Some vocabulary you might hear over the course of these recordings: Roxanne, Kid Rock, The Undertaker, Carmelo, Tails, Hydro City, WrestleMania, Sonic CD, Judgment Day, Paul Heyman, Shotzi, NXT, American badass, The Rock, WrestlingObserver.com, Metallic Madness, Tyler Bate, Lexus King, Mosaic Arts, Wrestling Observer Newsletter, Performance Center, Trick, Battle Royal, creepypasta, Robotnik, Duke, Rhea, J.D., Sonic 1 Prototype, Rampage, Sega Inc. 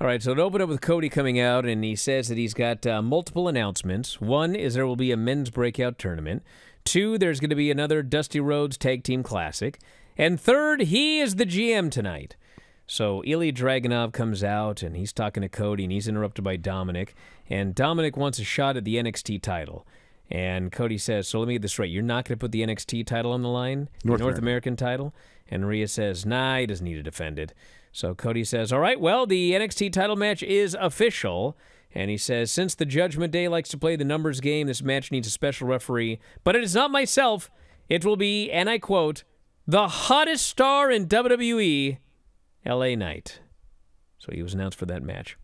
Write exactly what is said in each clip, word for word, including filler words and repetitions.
All right, so it opened up with Cody coming out, and he says that he's got uh, multiple announcements. One is there will be a men's breakout tournament. Two, there's going to be another Dusty Rhodes Tag Team Classic. And third, he is the G M tonight. So Ilya Dragunov comes out, and he's talking to Cody, and he's interrupted by Dominic. And Dominic wants a shot at the N X T title. And Cody says, so let me get this right. You're not going to put the N X T title on the line? North, North American. American title? And Rhea says, nah, he doesn't need to defend it. So Cody says, all right, well, the N X T title match is official. And he says, since the Judgment Day likes to play the numbers game, this match needs a special referee. But it is not myself. It will be, and I quote, the hottest star in W W E, L A Knight. So he was announced for that match.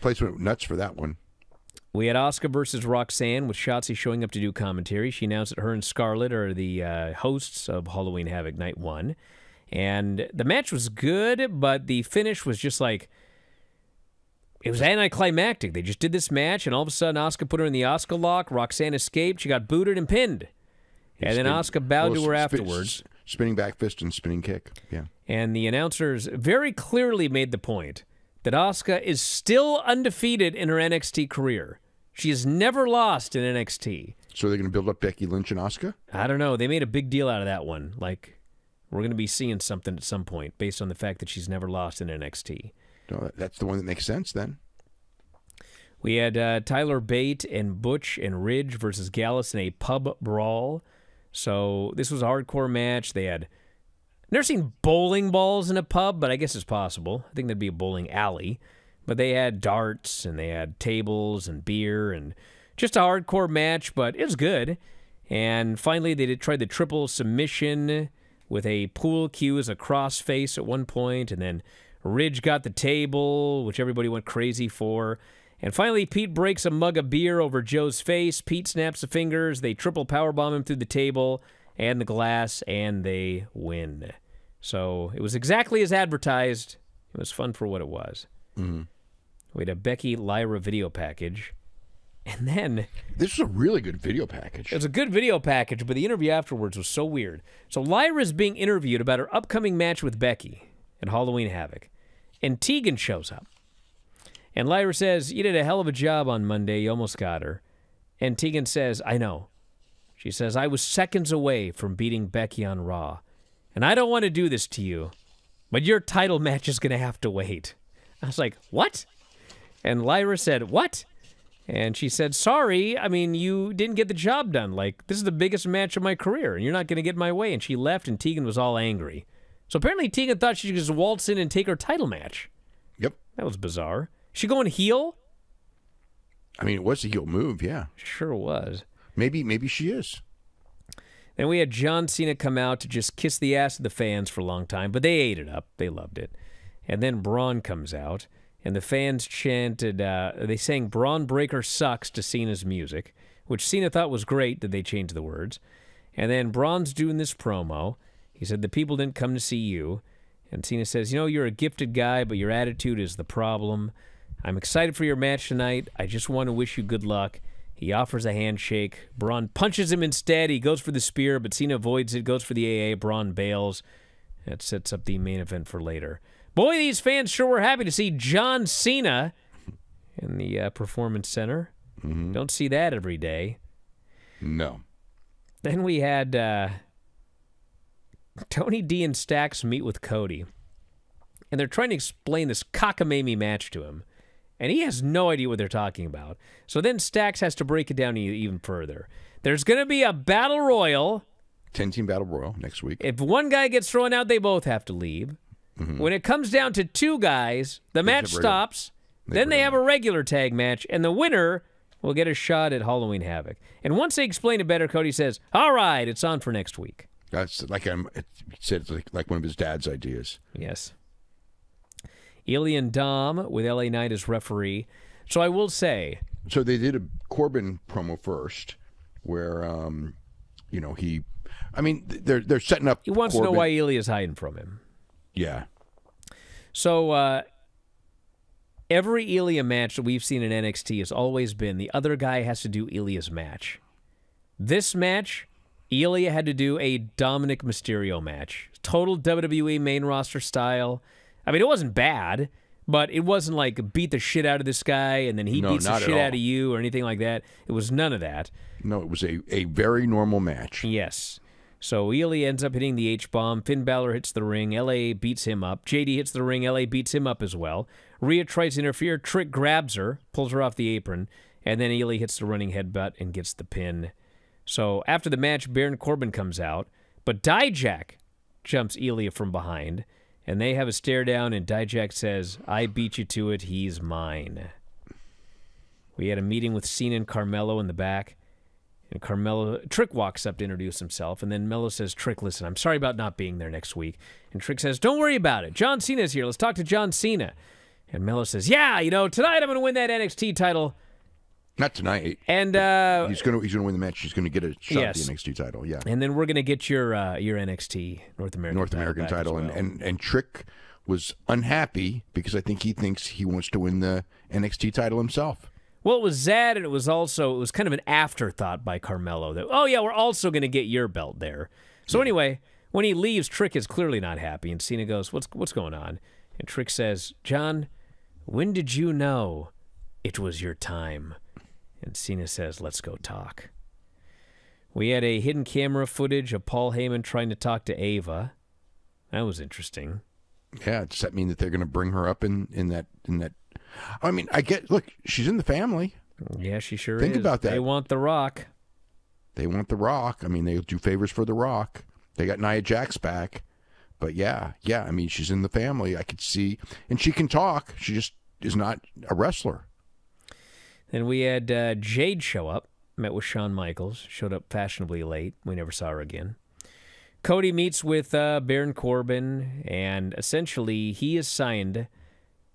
Place went nuts for that one. We had Asuka versus Roxanne with Shotzi showing up to do commentary. She announced that her and Scarlett are the uh, hosts of Halloween Havoc Night one. And the match was good, but the finish was just like, it was anticlimactic. They just did this match, and all of a sudden Asuka put her in the Asuka lock. Roxanne escaped. She got booted and pinned. And spin, then Asuka bowed to her afterwards. Spinning back fist and spinning kick. Yeah. And the announcers very clearly made the point that Asuka is still undefeated in her N X T career. She has never lost in N X T. So they're going to build up Becky Lynch and Asuka? I don't know. They made a big deal out of that one. Like, we're going to be seeing something at some point based on the fact that she's never lost in N X T. No, that's the one that makes sense then. We had uh, Tyler Bate and Butch and Ridge versus Gallus in a pub brawl. So this was a hardcore match. They had... Never seen bowling balls in a pub, but I guess it's possible. I think that'd be a bowling alley. But they had darts, and they had tables, and beer, and just a hardcore match, but it was good. And finally, they did try the triple submission with a pool cue as a crossface at one point, and then Ridge got the table, which everybody went crazy for. And finally, Pete breaks a mug of beer over Joe's face. Pete snaps the fingers. They triple powerbomb him through the table and the glass, and they win. So it was exactly as advertised. It was fun for what it was. Mm-hmm. We had a Becky Lyra video package. And then... This was a really good video package. It was a good video package, but the interview afterwards was so weird. So Lyra's being interviewed about her upcoming match with Becky at Halloween Havoc. And Tegan shows up. And Lyra says, you did a hell of a job on Monday. You almost got her. And Tegan says, I know. She says, I was seconds away from beating Becky on Raw. And I don't want to do this to you, but your title match is going to have to wait. I was like, what? And Lyra said, what? And she said, sorry, I mean, you didn't get the job done. Like, this is the biggest match of my career, and you're not going to get in my way. And she left, and Tegan was all angry. So apparently Tegan thought she could just waltz in and take her title match. Yep. That was bizarre. She going heel? I mean, it was a heel move, yeah. Sure was. Maybe, maybe she is. Then we had John Cena come out to just kiss the ass of the fans for a long time, but they ate it up. They loved it. And then Braun comes out, and the fans chanted, uh, they sang Bron Breakker sucks to Cena's music, which Cena thought was great that they changed the words. And then Braun's doing this promo. He said, the people didn't come to see you. And Cena says, you know, you're a gifted guy, but your attitude is the problem. I'm excited for your match tonight. I just want to wish you good luck. He offers a handshake. Braun punches him instead. He goes for the spear, but Cena avoids it, goes for the A A. Braun bails. That sets up the main event for later. Boy, these fans sure were happy to see John Cena in the uh, Performance Center. Mm-hmm. Don't see that every day. No. Then we had uh, Tony D and Stax meet with Cody. And they're trying to explain this cockamamie match to him. And he has no idea what they're talking about. So then Stax has to break it down even further. There's going to be a Battle Royal. ten-team Battle Royal next week. If one guy gets thrown out, they both have to leave. Mm-hmm. When it comes down to two guys, the they match stops. They then they have a regular tag match. And the winner will get a shot at Halloween Havoc. And once they explain it better, Cody says, all right, it's on for next week. That's like I'm, it said, it's like, like one of his dad's ideas. Yes. Ilya and Dom with L A Knight as referee. So I will say... So they did a Corbin promo first where, um, you know, he... I mean, they're, they're setting up He wants Corbin. To know why Ilya's hiding from him. Yeah. So uh, every Ilya match that we've seen in N X T has always been the other guy has to do Ilya's match. This match, Ilya had to do a Dominic Mysterio match. Total W W E main roster style. I mean, it wasn't bad, But it wasn't like beat the shit out of this guy and then he no, beats the shit out of you or anything like that. It was none of that. No, it was a, a very normal match. Yes. So Ilya ends up hitting the H-bomb. Finn Balor hits the ring. L A beats him up. J D hits the ring. L A beats him up as well. Rhea tries to interfere. Trick grabs her, pulls her off the apron, and then Ilya hits the running headbutt and gets the pin. So after the match, Baron Corbin comes out, but Dijak jumps Ilya from behind. And they have a stare down, and Dijak says, I beat you to it, he's mine. We had a meeting with Cena and Carmelo in the back. And Carmelo, Trick walks up to introduce himself, and then Mello says, Trick, listen, I'm sorry about not being there next week. And Trick says, don't worry about it. John Cena's here. Let's talk to John Cena. And Mello says, yeah, you know, tonight I'm going to win that N X T title. Not tonight. And uh, he's going to he's going to win the match. He's going to get a shot yes. at the N X T title. Yeah. And then we're going to get your uh, your N X T North American North title American title. Well. And, and and Trick was unhappy because I think he thinks he wants to win the N X T title himself. Well, it was Zad, and it was also it was kind of an afterthought by Carmelo that oh yeah, we're also going to get your belt there. So yeah. anyway, when he leaves, Trick is clearly not happy, and Cena goes, "What's what's going on?" And Trick says, "John, when did you know it was your time?" And Cena says, let's go talk. We had a hidden camera footage of Paul Heyman trying to talk to Ava. That was interesting. Yeah, does that mean that they're going to bring her up in, in that? in that? I mean, I get, look, she's in the family. Yeah, she sure is. Think about that. They want The Rock. They want The Rock. I mean, they'll do favors for The Rock. They got Nia Jax back. But yeah, yeah, I mean, she's in the family. I could see. And she can talk. She just is not a wrestler. Then we had uh, Jade show up, met with Shawn Michaels, showed up fashionably late. We never saw her again. Cody meets with uh, Baron Corbin, and essentially he assigned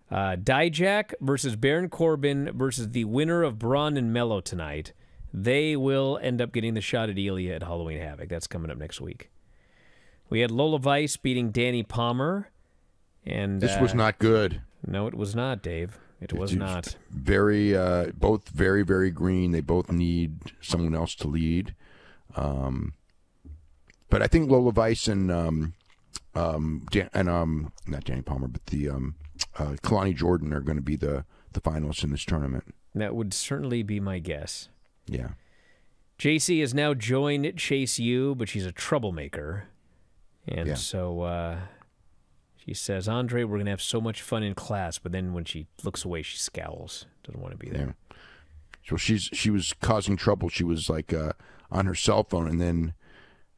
uh, Dijak versus Baron Corbin versus the winner of Braun and Mello tonight. They will end up getting the shot at Ilya at Halloween Havoc. That's coming up next week. We had Lola Vice beating Danny Palmer. and This uh, was not good. No, it was not, Dave. It was not. Very, uh, both very, very green. They both need someone else to lead. Um, but I think Lola Vice and, um, um, Dan, and um, not Danny Palmer, but the um, uh, Kalani Jordan are going to be the, the finalists in this tournament. That would certainly be my guess. Yeah. J C has now joined Chase U, but she's a troublemaker. And yeah. so... Uh, She says, Andre, we're going to have so much fun in class, but then when she looks away, she scowls. Doesn't want to be there. Yeah. So she's she was causing trouble. She was like uh, on her cell phone, and then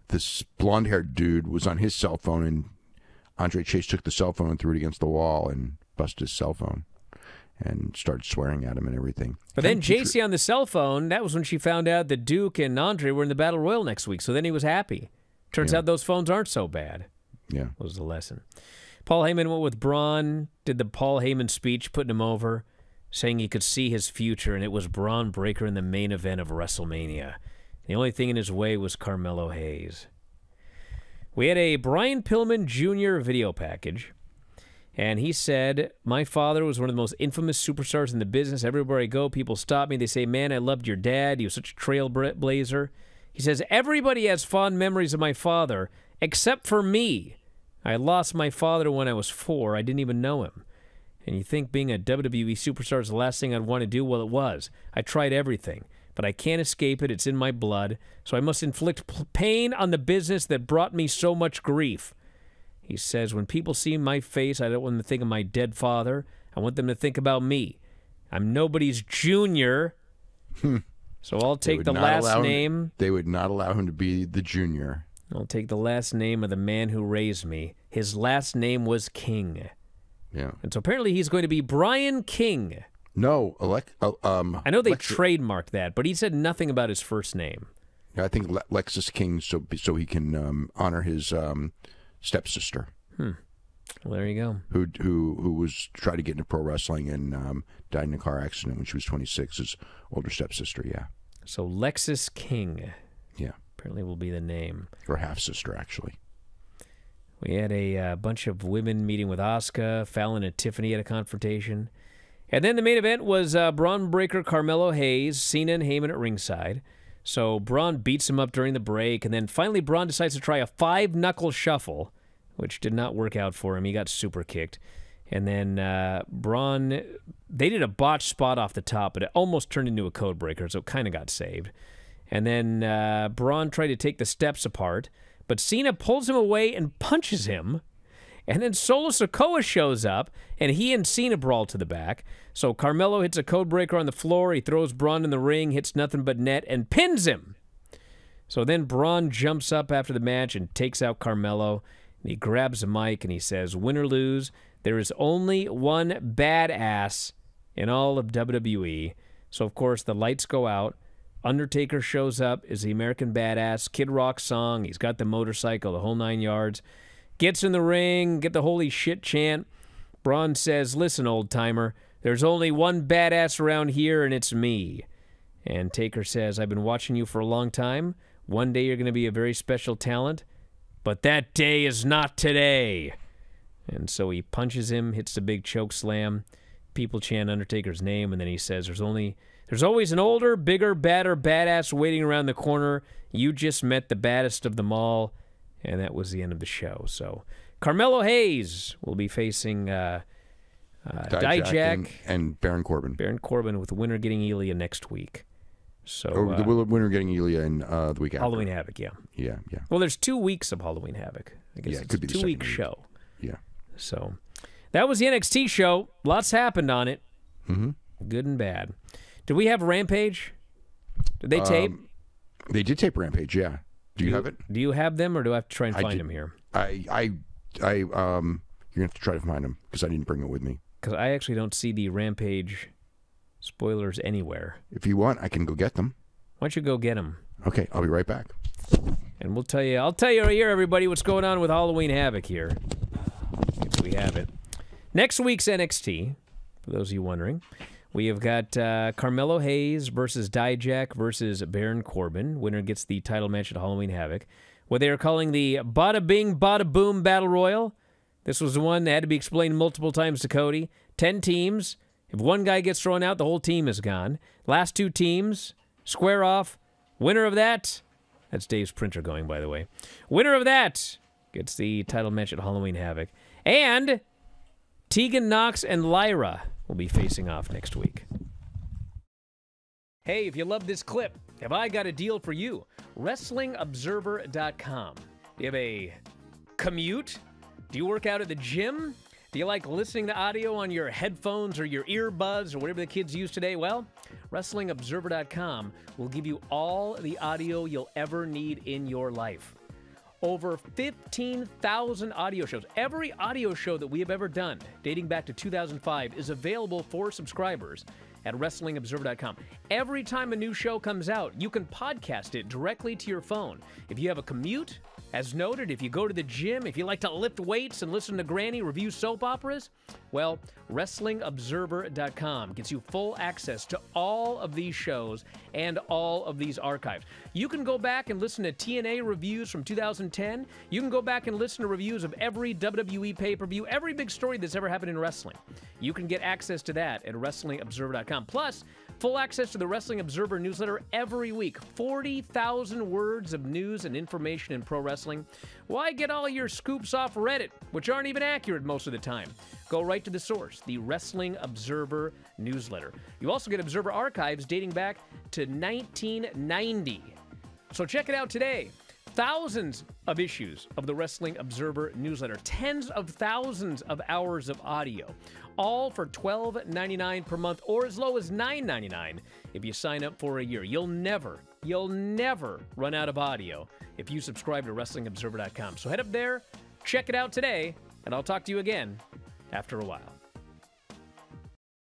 this blonde-haired dude was on his cell phone, and Andre Chase took the cell phone and threw it against the wall and busted his cell phone and started swearing at him and everything. But then J C on the cell phone, that was when she found out that Duke and Andre were in the Battle Royal next week, so then he was happy. Turns yeah. out those phones aren't so bad. Yeah. Was the lesson. Paul Heyman went with Braun, did the Paul Heyman speech, putting him over, saying he could see his future, and it was Bron Breakker in the main event of WrestleMania. The only thing in his way was Carmelo Hayes. We had a Brian Pillman Junior video package, and he said, my father was one of the most infamous superstars in the business. Everywhere I go, people stop me. They say, man, I loved your dad. He was such a trailblazer. He says, everybody has fond memories of my father, except for me. I lost my father when I was four. I didn't even know him. And you think being a W W E superstar is the last thing I'd want to do? Well, it was. I tried everything, but I can't escape it. It's in my blood. So I must inflict pain on the business that brought me so much grief. He says, when people see my face, I don't want them to think of my dead father. I want them to think about me. I'm nobody's junior. So I'll take the last name. They would not allow him to be the junior. I'll take the last name of the man who raised me. His last name was King. Yeah. And so apparently he's going to be Brian King. No, Alec, uh, um. I know they Lex trademarked that, but he said nothing about his first name. I think Le Lexus King, so so he can um, honor his um, stepsister. Hmm. Well, there you go. Who who who was trying to get into pro wrestling and um, died in a car accident when she was twenty-six. His older stepsister. Yeah. So Lexus King. Yeah. Apparently will be the name. Or half-sister, actually. We had a uh, bunch of women meeting with Asuka. Fallon and Tiffany had a confrontation. And then the main event was uh, Bron Breakker, Carmelo Hayes, Cena and Heyman at ringside. So Bron beats him up during the break, and then finally Bron decides to try a five-knuckle shuffle, which did not work out for him. He got super kicked. And then uh, Bron, they did a botched spot off the top, but it almost turned into a code breaker, so it kind of got saved. And then uh, Bron tried to take the steps apart, but Cena pulls him away and punches him. And then Solo Sikoa shows up, and he and Cena brawl to the back. So Carmelo hits a code breaker on the floor. He throws Bron in the ring, hits nothing but net, and pins him. So then Bron jumps up after the match and takes out Carmelo. And he grabs a mic, and he says, win or lose, there is only one badass in all of W W E. So, of course, the lights go out. Undertaker shows up, is the American Badass, Kid Rock song, he's got the motorcycle, the whole nine yards. Gets in the ring, get the holy shit chant. Bron says, listen, old-timer, there's only one badass around here, and it's me. And Taker says, I've been watching you for a long time. One day you're going to be a very special talent, but that day is not today. And so he punches him, hits the big choke slam. People chant Undertaker's name, and then he says, there's only... There's always an older, bigger, badder badass waiting around the corner. You just met the baddest of them all. And that was the end of the show. So Carmelo Hayes will be facing uh, uh, Dijak, Dijak and, and Baron Corbin. Baron Corbin, with the winner getting Ilja next week. So oh, the uh, winner getting Ilja in uh, the week after. Halloween Havoc, yeah. Yeah, yeah. Well, there's two weeks of Halloween Havoc. I guess yeah, it's it could a two-week show. Yeah. So that was the N X T show. Lots happened on it. Mm-hmm. Good and bad. Did we have Rampage? Did they tape? Um, they did tape Rampage, yeah. Do, do you have it? Do you have them, or do I have to try and find them here? I, I, I, um, you're going to have to try to find them, because I didn't bring it with me. Because I actually don't see the Rampage spoilers anywhere. If you want, I can go get them. Why don't you go get them? Okay, I'll be right back. And we'll tell you, I'll tell you right here, everybody, what's going on with Halloween Havoc here, if we have it. Next week's N X T, for those of you wondering. We have got uh, Carmelo Hayes versus Dijak versus Baron Corbin. Winner gets the title match at Halloween Havoc. What they are calling the Bada Bing Bada Boom Battle Royal. This was the one that had to be explained multiple times to Cody. Ten teams. If one guy gets thrown out, the whole team is gone. Last two teams square off. Winner of that. That's Dave's printer going, by the way. Winner of that gets the title match at Halloween Havoc. And Tegan Knox and Lyra will be facing off next week. Hey, if you love this clip, have I got a deal for you? Wrestling Observer dot com. Do you have a commute? Do you work out at the gym? Do you like listening to audio on your headphones or your earbuds or whatever the kids use today? Well, Wrestling Observer dot com will give you all the audio you'll ever need in your life. Over fifteen thousand audio shows. Every audio show that we have ever done, dating back to two thousand five, is available for subscribers at Wrestling Observer dot com. Every time a new show comes out, you can podcast it directly to your phone. If you have a commute, as noted, if you go to the gym, if you like to lift weights and listen to Granny review soap operas, well, Wrestling Observer dot com gets you full access to all of these shows and all of these archives. You can go back and listen to T N A reviews from two thousand ten. You can go back and listen to reviews of every W W E pay-per-view, every big story that's ever happened in wrestling. You can get access to that at Wrestling Observer dot com. Plus, full access to the Wrestling Observer Newsletter every week. forty thousand words of news and information in pro wrestling. Why get all your scoops off Reddit, which aren't even accurate most of the time? Go right to the source, the Wrestling Observer Newsletter. You also get Observer archives dating back to nineteen ninety. So check it out today. Thousands of issues of the Wrestling Observer Newsletter. Tens of thousands of hours of audio. All for twelve ninety-nine per month or as low as nine ninety-nine if you sign up for a year. You'll never, you'll never run out of audio if you subscribe to Wrestling Observer dot com. So head up there, check it out today, and I'll talk to you again after a while.